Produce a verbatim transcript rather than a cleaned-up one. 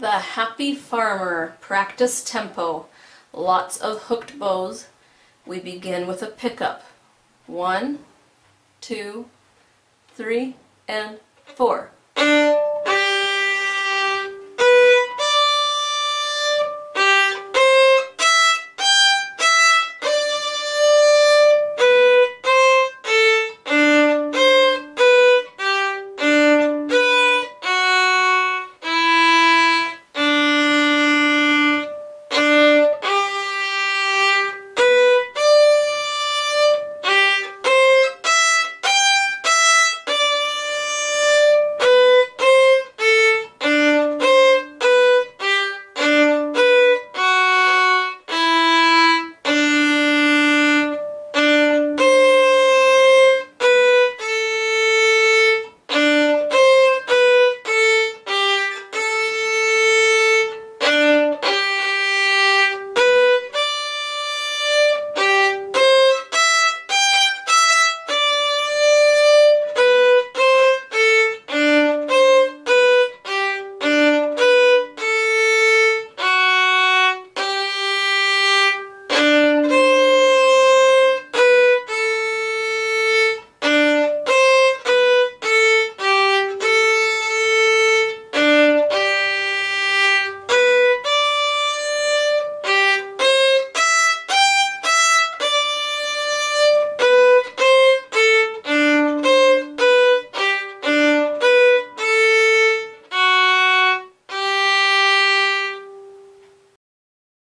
The Happy Farmer, practice tempo. Lots of hooked bows. We begin with a pickup. One, two, three, and four.